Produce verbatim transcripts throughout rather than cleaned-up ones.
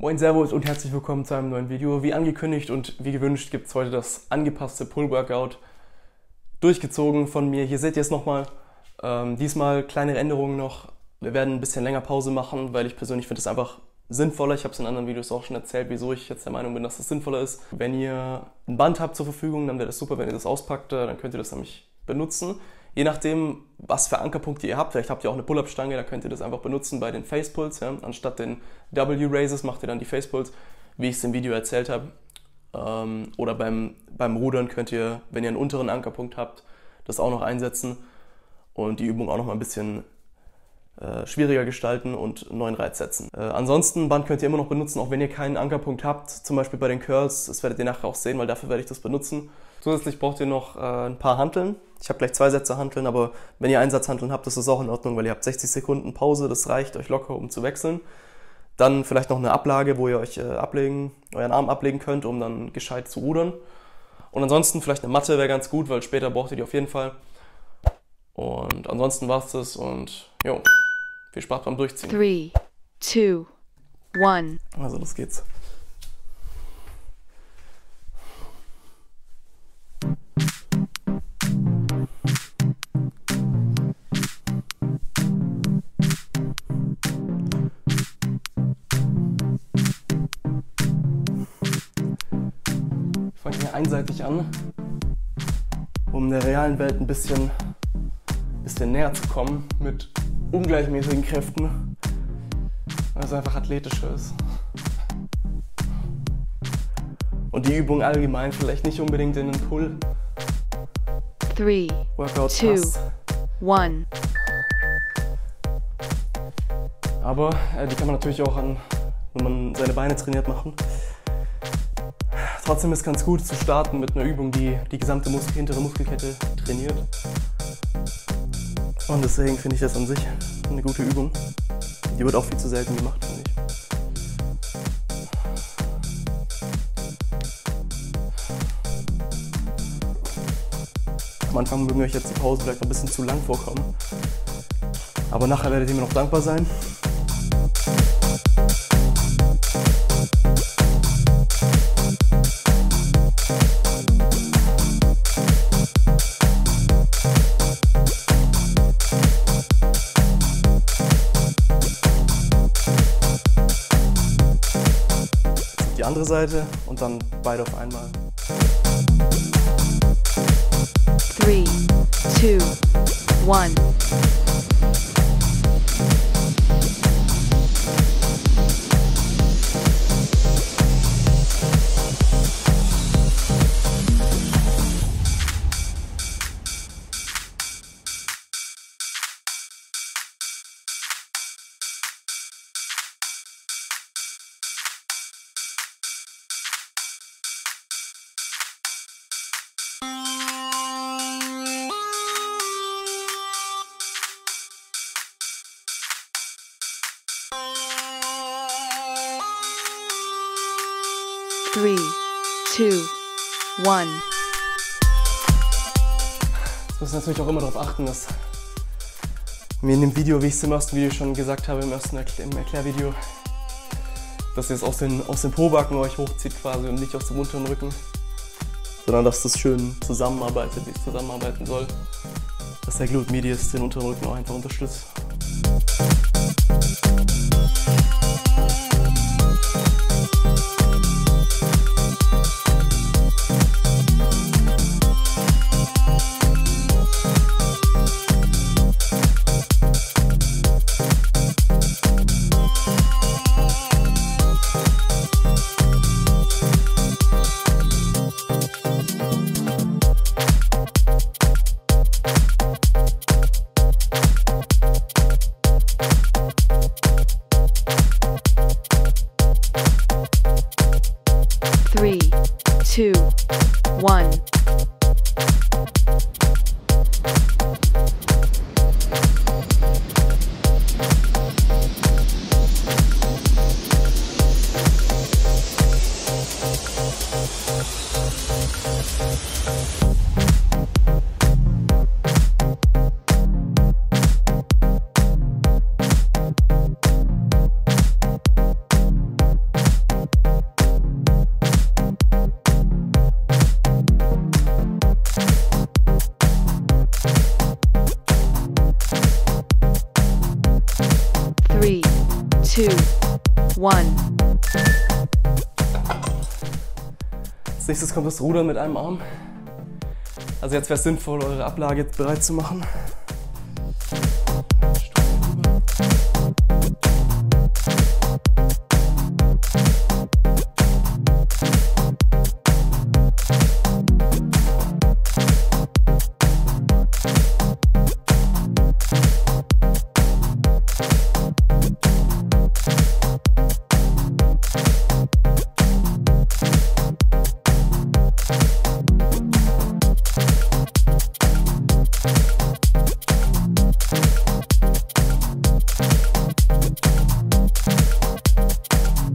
Moin Servus und herzlich willkommen zu einem neuen Video. Wie angekündigt und wie gewünscht gibt es heute das angepasste Pull-Workout, durchgezogen von mir. Hier seht ihr es nochmal, ähm, diesmal kleinere Änderungen noch. Wir werden ein bisschen länger Pause machen, weil ich persönlich finde es einfach sinnvoller. Ich habe es in anderen Videos auch schon erzählt, wieso ich jetzt der Meinung bin, dass das sinnvoller ist. Wenn ihr ein Band habt zur Verfügung, dann wäre das super, wenn ihr das auspackt, dann könnt ihr das nämlich benutzen. Je nachdem, was für Ankerpunkte ihr habt, vielleicht habt ihr auch eine Pull-Up-Stange, da könnt ihr das einfach benutzen bei den Face Pulls. Ja? Anstatt den W Raises macht ihr dann die Face Pulls, wie ich es im Video erzählt habe. Ähm, oder beim, beim Rudern könnt ihr, wenn ihr einen unteren Ankerpunkt habt, das auch noch einsetzen und die Übung auch noch mal ein bisschen äh, schwieriger gestalten und einen neuen Reiz setzen. Äh, ansonsten, Band könnt ihr immer noch benutzen, auch wenn ihr keinen Ankerpunkt habt, zum Beispiel bei den Curls. Das werdet ihr nachher auch sehen, weil dafür werde ich das benutzen. Zusätzlich braucht ihr noch äh, ein paar Hanteln. Ich habe gleich zwei Sätze Hanteln, aber wenn ihr einen Satz Hanteln habt, ist das auch in Ordnung, weil ihr habt sechzig Sekunden Pause, das reicht euch locker, um zu wechseln. Dann vielleicht noch eine Ablage, wo ihr euch äh, ablegen, euren Arm ablegen könnt, um dann gescheit zu rudern. Und ansonsten vielleicht eine Matte wäre ganz gut, weil später braucht ihr die auf jeden Fall. Und ansonsten war es das und jo, viel Spaß beim Durchziehen. drei, zwei, eins. Also los geht's. Einseitig an, um der realen Welt ein bisschen, bisschen näher zu kommen mit ungleichmäßigen Kräften, weil es einfach athletischer ist. Und die Übung allgemein vielleicht nicht unbedingt in den Pull Workout passt. Aber äh, die kann man natürlich auch an, wenn man seine Beine trainiert, machen. Trotzdem ist es ganz gut zu starten mit einer Übung, die die gesamte Muskel, hintere Muskelkette trainiert. Und deswegen finde ich das an sich eine gute Übung. Die wird auch viel zu selten gemacht, finde ich. Am Anfang mögen euch jetzt die Pause vielleicht ein bisschen zu lang vorkommen. Aber nachher werdet ihr mir noch dankbar sein. Andere Seite und dann beide auf einmal. drei, zwei, eins. drei, zwei, eins. Jetzt müssen wir natürlich auch immer darauf achten, dass mir in dem Video, wie ich es im ersten Video schon gesagt habe, im ersten Erkl im Erklärvideo, dass ihr es aus den, aus den Pobacken euch hochzieht quasi und nicht aus dem unteren Rücken, sondern dass das schön zusammenarbeitet, wie es zusammenarbeiten soll, dass der Glut Medius den unteren Rücken auch einfach unterstützt. drei, zwei, eins. one. Als nächstes kommt das Rudern mit einem Arm. Also jetzt wäre es sinnvoll, eure Ablage bereit zu machen. Two,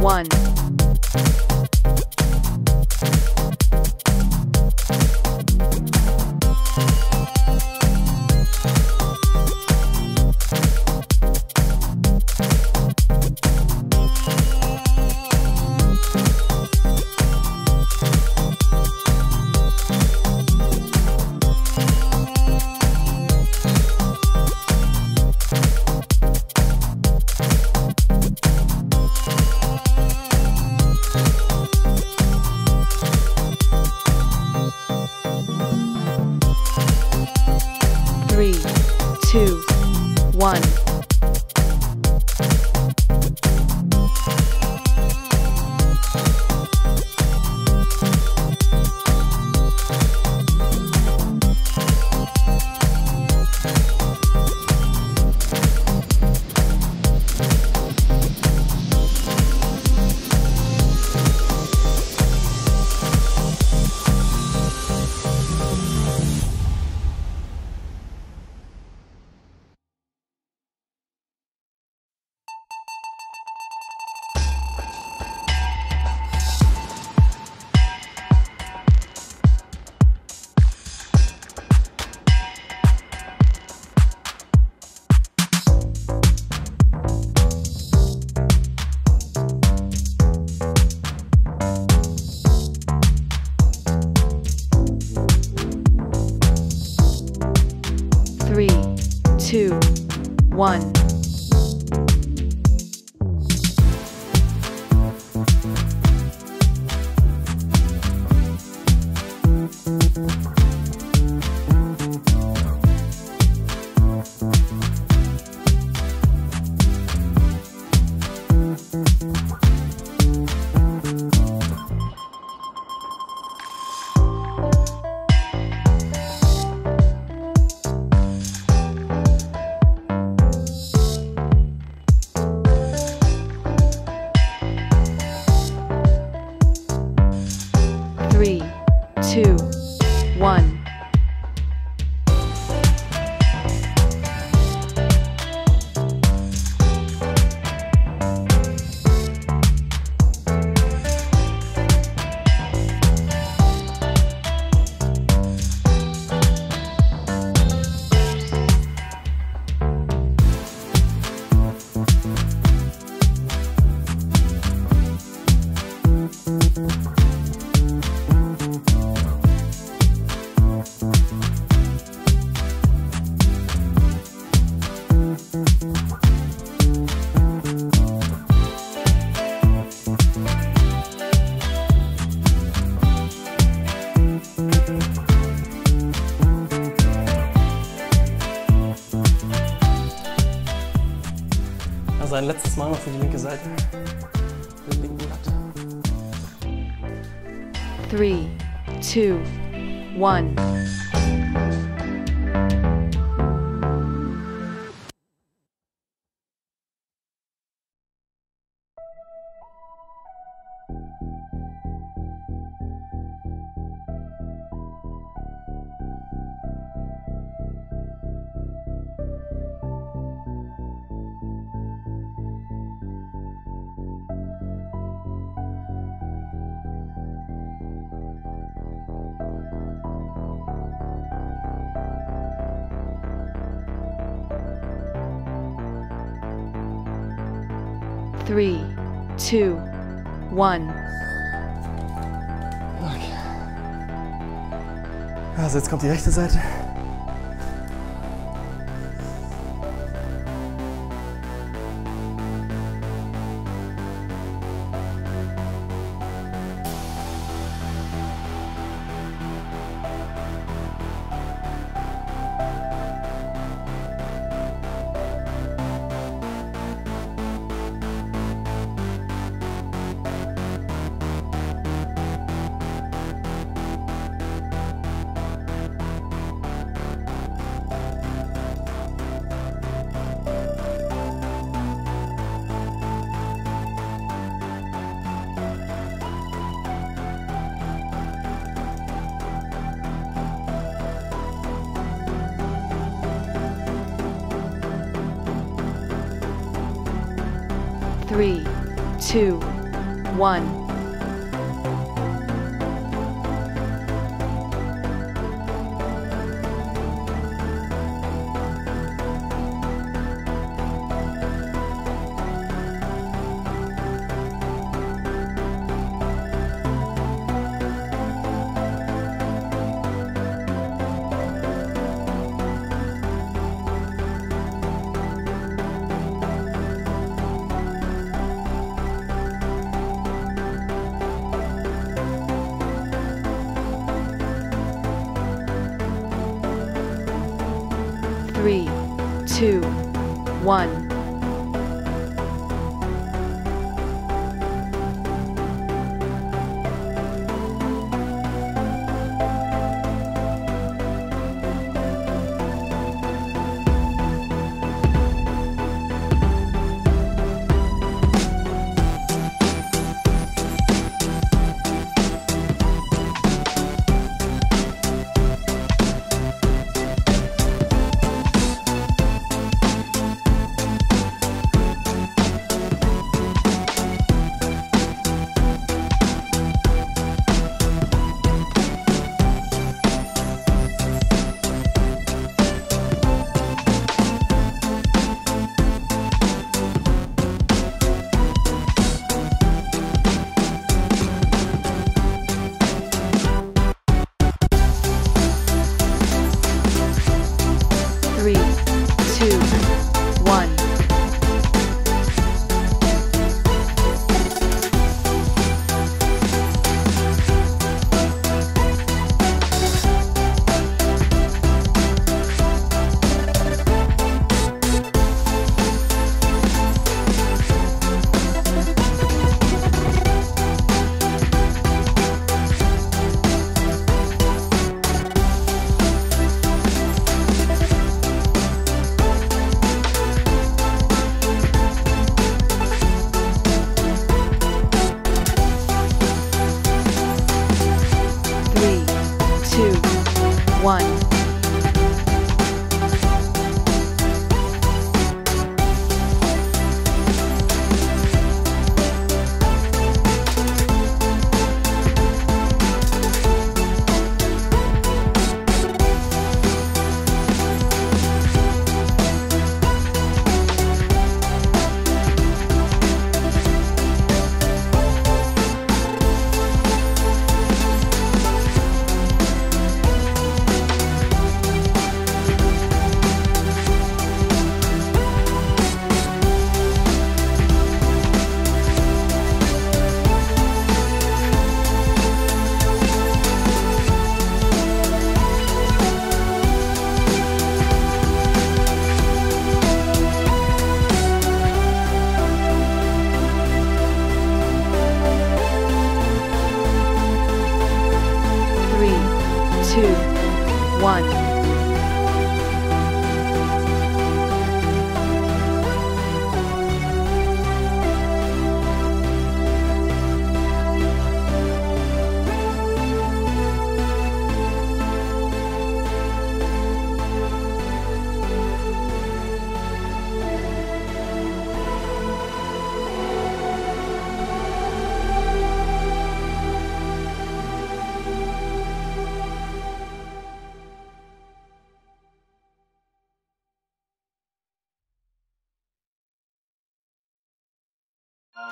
one. Three, two, one. Three, two, one. Three, two, one. Also ein letztes Mal noch für die linke Seite. Für den linken Blatt. Three, two, one. Three, two, one. Okay. Also jetzt kommt die rechte Seite. Three, two, one. Three, two, one. One. Two, one.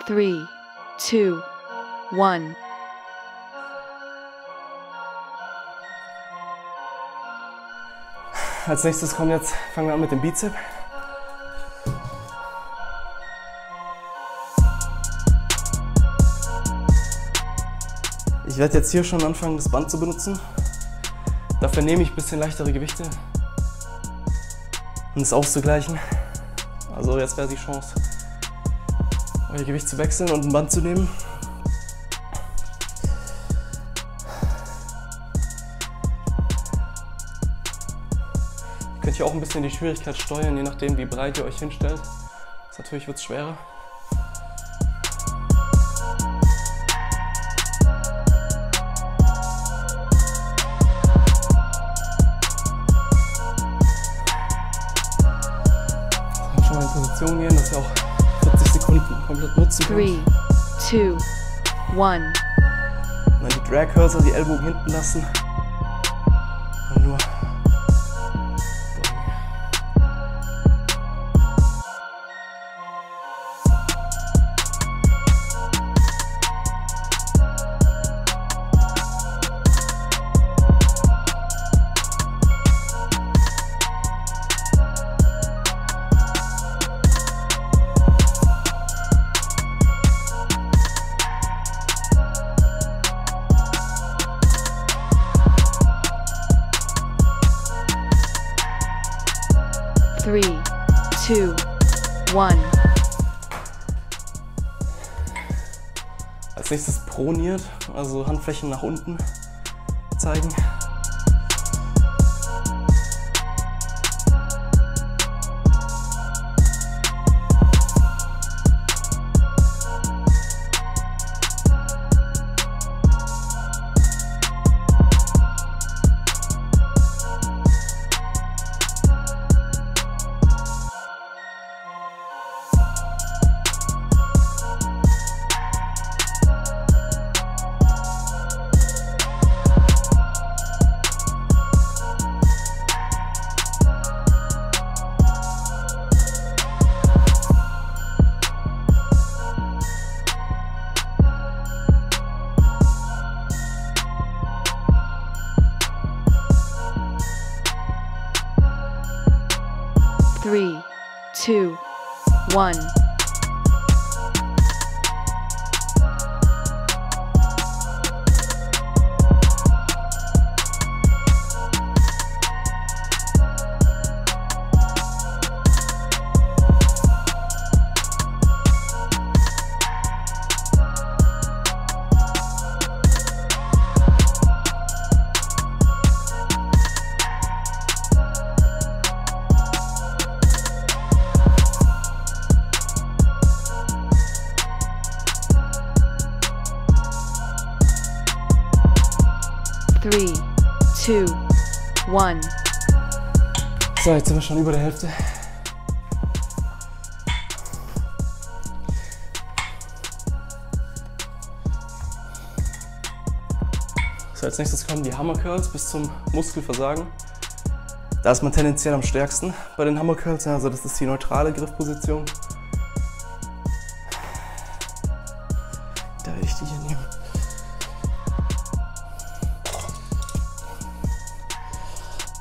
Three, two, one. Als nächstes kommen jetzt, fangen wir an mit dem Bizep. Ich werde jetzt hier schon anfangen, das Band zu benutzen. Dafür nehme ich ein bisschen leichtere Gewichte, um es auszugleichen. Also jetzt wäre die Chance, euer Gewicht zu wechseln und ein Band zu nehmen. Ihr könnt hier auch ein bisschen die Schwierigkeit steuern, je nachdem wie breit ihr euch hinstellt. Das natürlich wird es schwerer. Gehen, dass ihr auch vierzig Sekunden komplett nutzen könnt. drei, zwei, eins. Dann die Drag curls, also die Ellbogen hinten lassen. Und nur. drei, zwei, eins. Als nächstes proniert, also Handflächen nach unten zeigen. drei, zwei, eins. drei, zwei, eins. So, jetzt sind wir schon über der Hälfte. So, als nächstes kommen die Hammer curls bis zum Muskelversagen. Da ist man tendenziell am stärksten bei den Hammer curls, also das ist die neutrale Griffposition. Da werde ich die hier nehmen.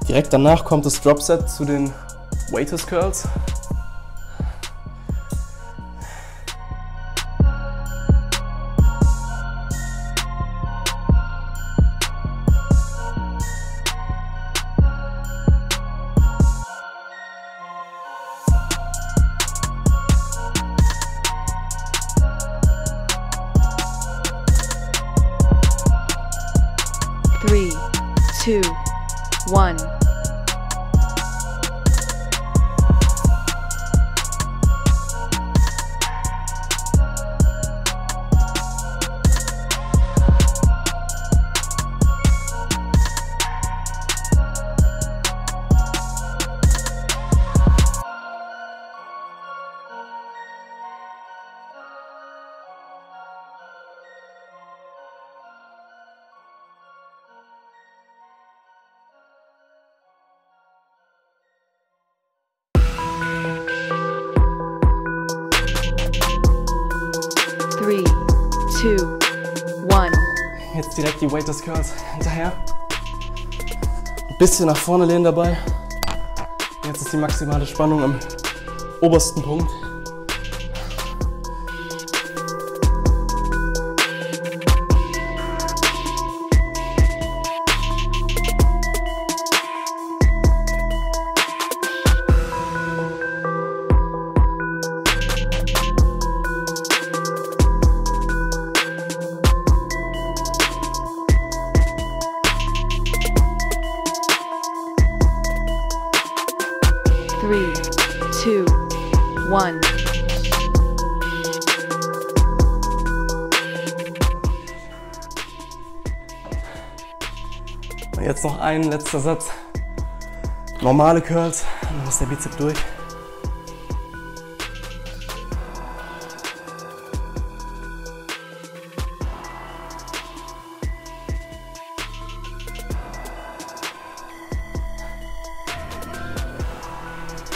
Direkt danach kommt das Dropset zu den Waiters curls. drei, zwei, eins. Two. one. Jetzt direkt die Waiters Curls hinterher. Ein bisschen nach vorne lehnen dabei. Jetzt ist die maximale Spannung am obersten Punkt. three, two, one. Und jetzt noch ein letzter Satz. Normale Curls, dann muss der Bizep durch.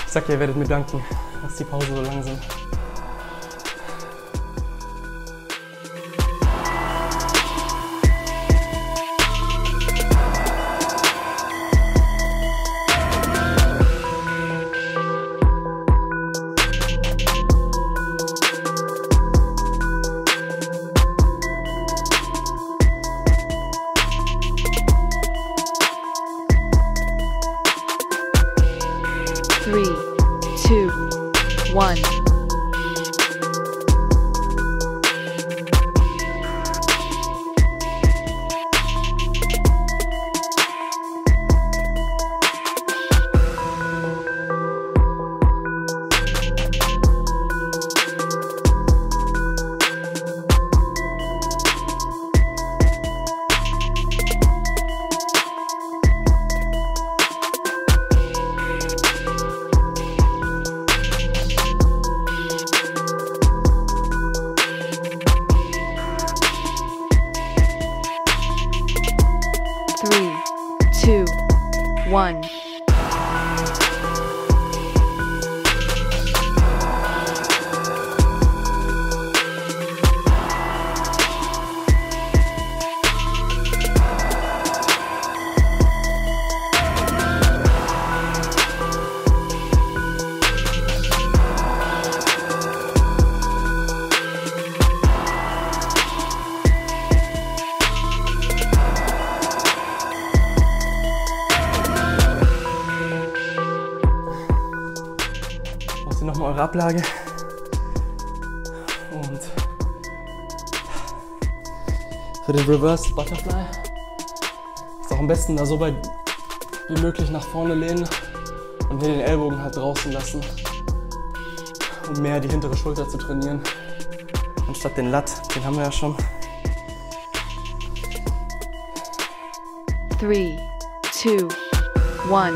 Ich sag, ihr werdet mir danken, dass die Pause so lang sind. three, two, one. One. Nochmal eure Ablage und für den Reverse Butterfly ist auch am besten da so weit wie möglich nach vorne lehnen und hier den Ellbogen halt draußen lassen, um mehr die hintere Schulter zu trainieren, anstatt den Lat, den haben wir ja schon. three, two, one.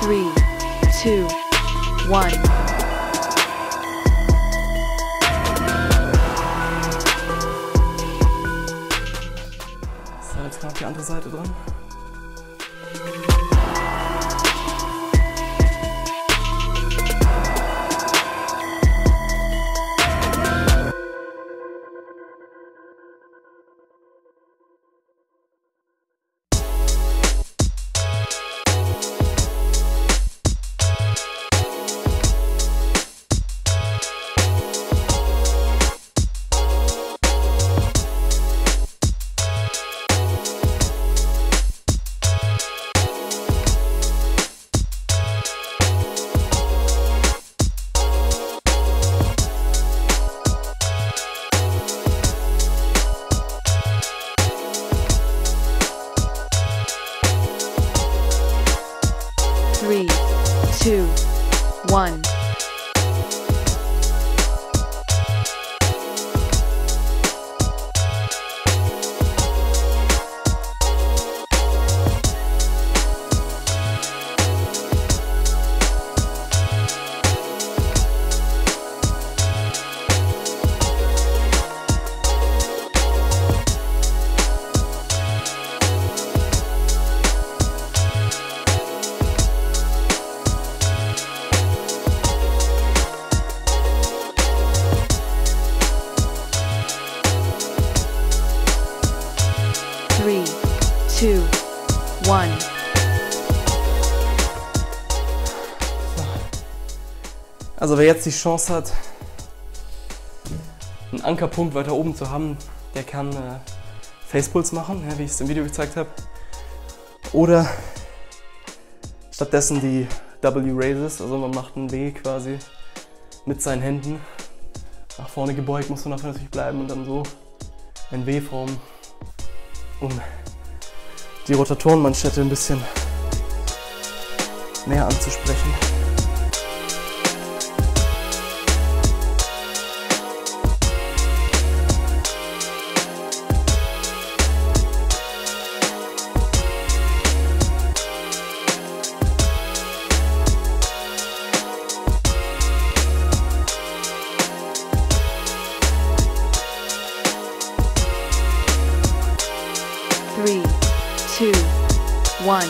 three, two, one. So, jetzt kommt die andere Seite dran. one. Three, two, one. Also wer jetzt die Chance hat, einen Ankerpunkt weiter oben zu haben, der kann äh, Face Pulls machen, ja, wie ich es im Video gezeigt habe. Oder stattdessen die W Raises, also man macht einen W quasi mit seinen Händen. Nach vorne gebeugt muss man dafür natürlich bleiben und dann so ein W formen, um die Rotatorenmanschette ein bisschen mehr anzusprechen. Three, two, one.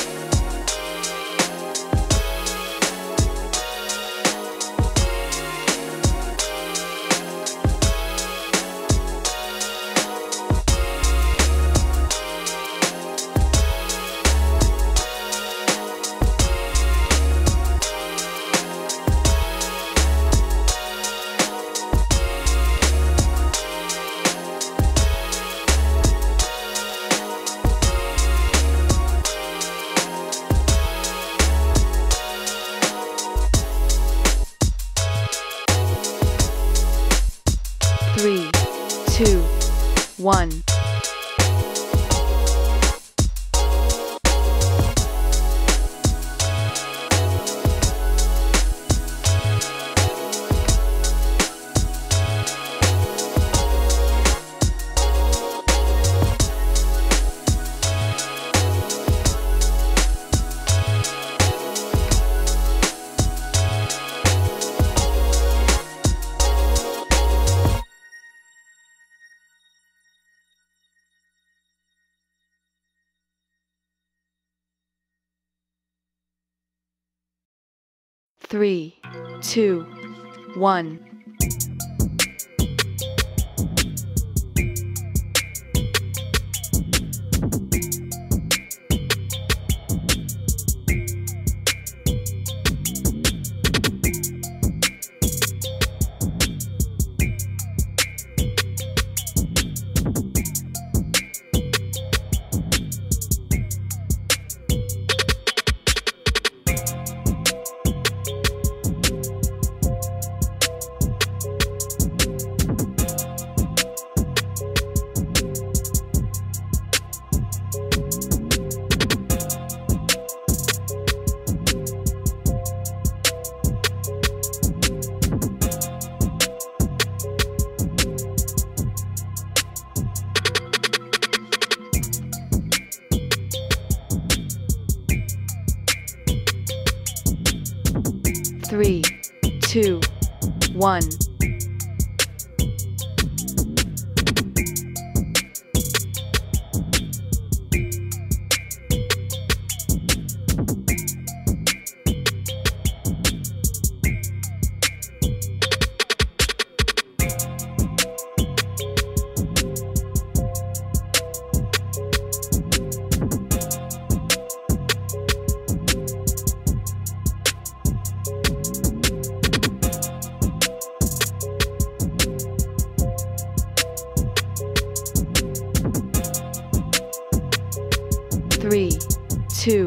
Three, two, one. Three, two, one. Three, two, one. Three, two, one. Three, two,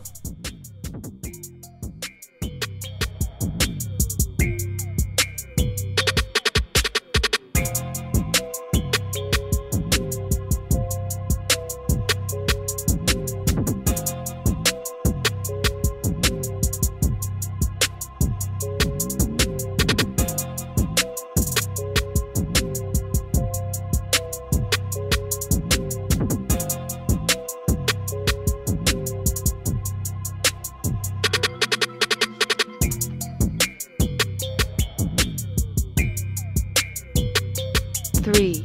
Three,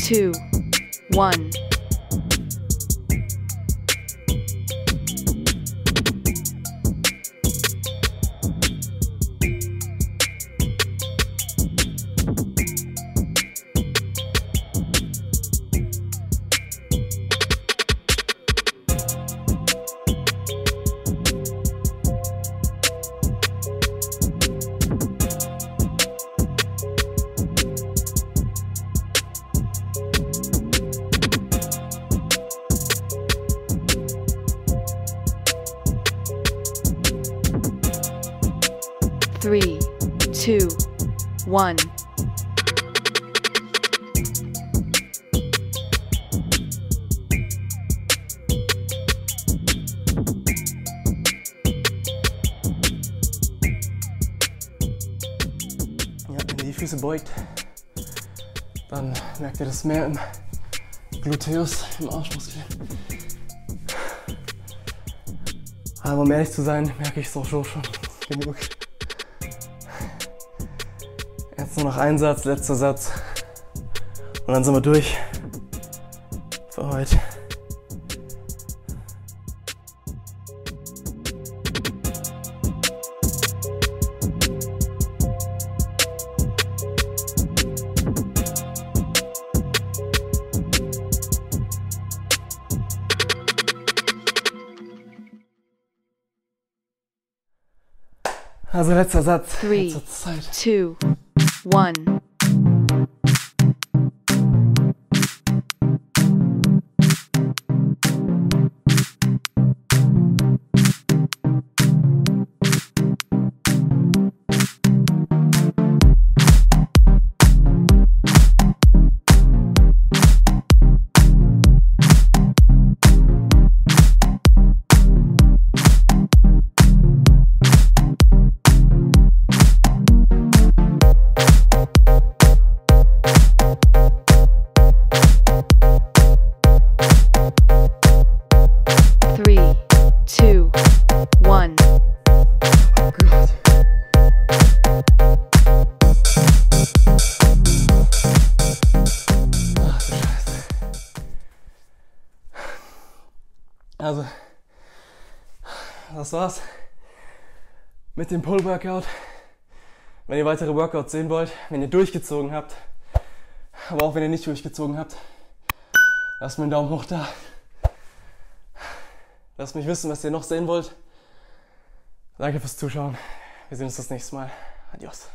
two, one. Three, two, one. Ja, wenn ihr die Füße beugt, dann merkt ihr das mehr im Gluteus, im Arschmuskel. Aber um ehrlich zu sein, merke ich es auch schon genug. Jetzt nur noch ein Satz, letzter Satz und dann sind wir durch für heute. Also letzter Satz. Three, two, one. Also, das war's mit dem Pull-Workout. Wenn ihr weitere Workouts sehen wollt, wenn ihr durchgezogen habt, aber auch wenn ihr nicht durchgezogen habt, lasst mir einen Daumen hoch da. Lasst mich wissen, was ihr noch sehen wollt. Danke fürs Zuschauen. Wir sehen uns das nächste Mal. Adios.